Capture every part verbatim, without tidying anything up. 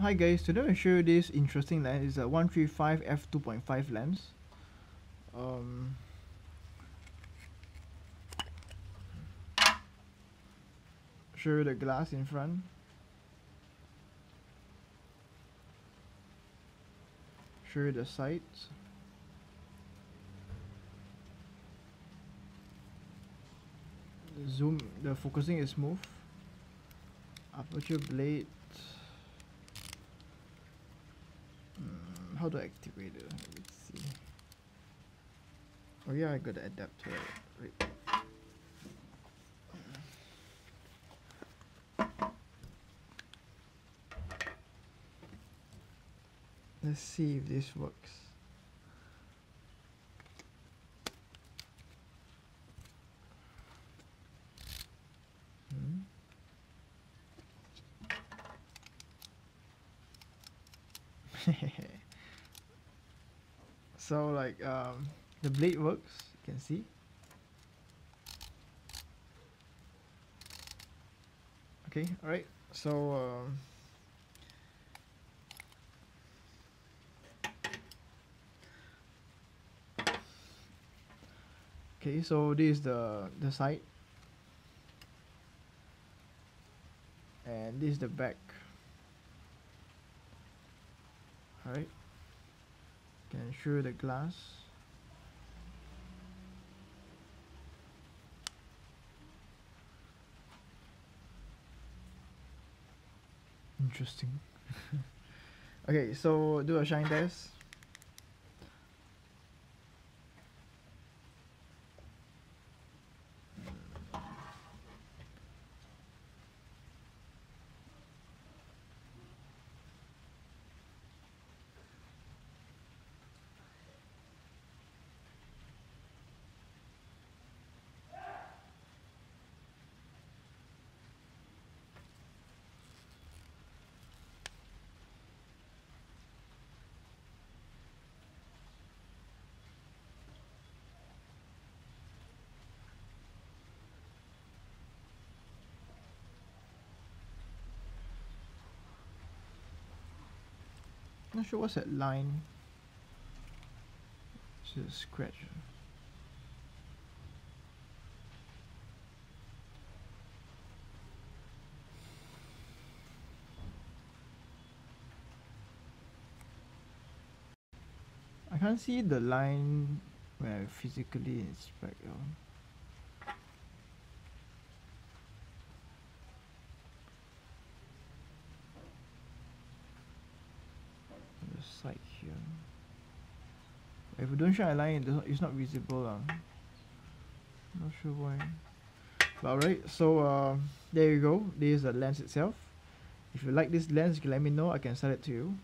Hi guys, today I'll show you this interesting lens. It's a one thirty-five f two point five lens. Um, show you the glass in front. Show you the sides. The zoom, the focusing is smooth. Aperture blade. How do I activate it? Let's see. Oh yeah, I gotta adapt to it. Wait. Let's see if this works. Hmm. So like um, the blade works, you can see. Okay, alright. So um, okay, so this is the the side, and this is the back. Alright. Can show the glass. Interesting. Okay, so do a shine test. Not sure what's that line. It's just a scratch. I can't see the line when I physically inspect it. Side here. If we don't shine a line, it's not visible. Uh. Not sure why. But alright, so uh, there you go. This is the lens itself. If you like this lens, you can let me know. I can sell it to you.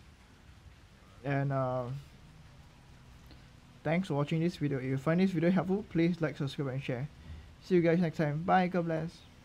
And uh, thanks for watching this video. If you find this video helpful, please like, subscribe, and share. See you guys next time. Bye. God bless.